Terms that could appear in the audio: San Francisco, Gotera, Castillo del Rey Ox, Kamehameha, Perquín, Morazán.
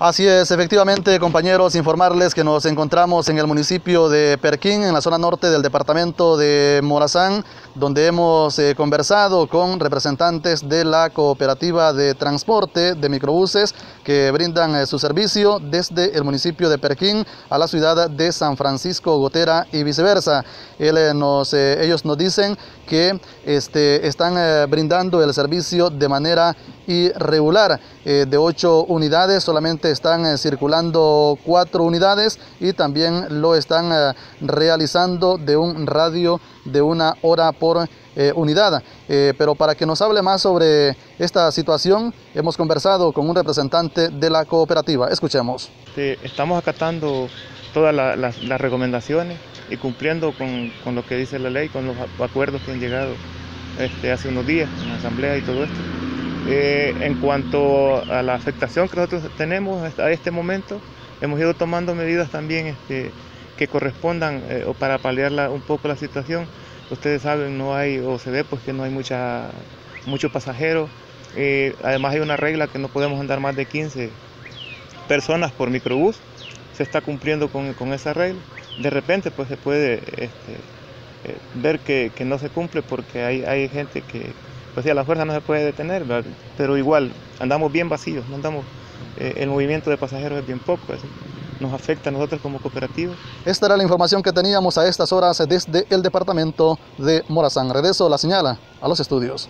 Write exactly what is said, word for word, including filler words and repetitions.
Así es, efectivamente, compañeros, informarles que nos encontramos en el municipio de Perquín, en la zona norte del departamento de Morazán, donde hemos eh, conversado con representantes de la cooperativa de transporte de microbuses que brindan eh, su servicio desde el municipio de Perquín a la ciudad de San Francisco, Gotera y viceversa. Él, eh, nos, eh, ellos nos dicen que este, están eh, brindando el servicio de manera irregular. Eh, de ocho unidades solamente están eh, circulando cuatro unidades y también lo están eh, realizando de un radio de una hora por eh, unidad. Eh, pero para que nos hable más sobre esta situación, hemos conversado con un representante de la cooperativa. Escuchemos. Estamos acatando todas la, las, las recomendaciones y cumpliendo con, con lo que dice la ley, con los acuerdos que han llegado este, hace unos días en la asamblea y todo esto. Eh, en cuanto a la afectación que nosotros tenemos a este momento, hemos ido tomando medidas también este, que correspondan eh, o para paliar la, un poco la situación. Ustedes saben, no hay, o se ve pues que no hay mucha, mucho pasajero. Eh, además hay una regla que no podemos andar más de quince personas por microbús. Se está cumpliendo con, con esa regla. De repente pues se puede este, eh, ver que, que no se cumple porque hay, hay gente que pues sí, a la fuerza no se puede detener, ¿verdad? Pero igual andamos bien vacíos, no andamos, eh, el movimiento de pasajeros es bien poco, ¿sí? Nos afecta a nosotros como cooperativa. Esta era la información que teníamos a estas horas desde el departamento de Morazán. Regreso la señal a los estudios.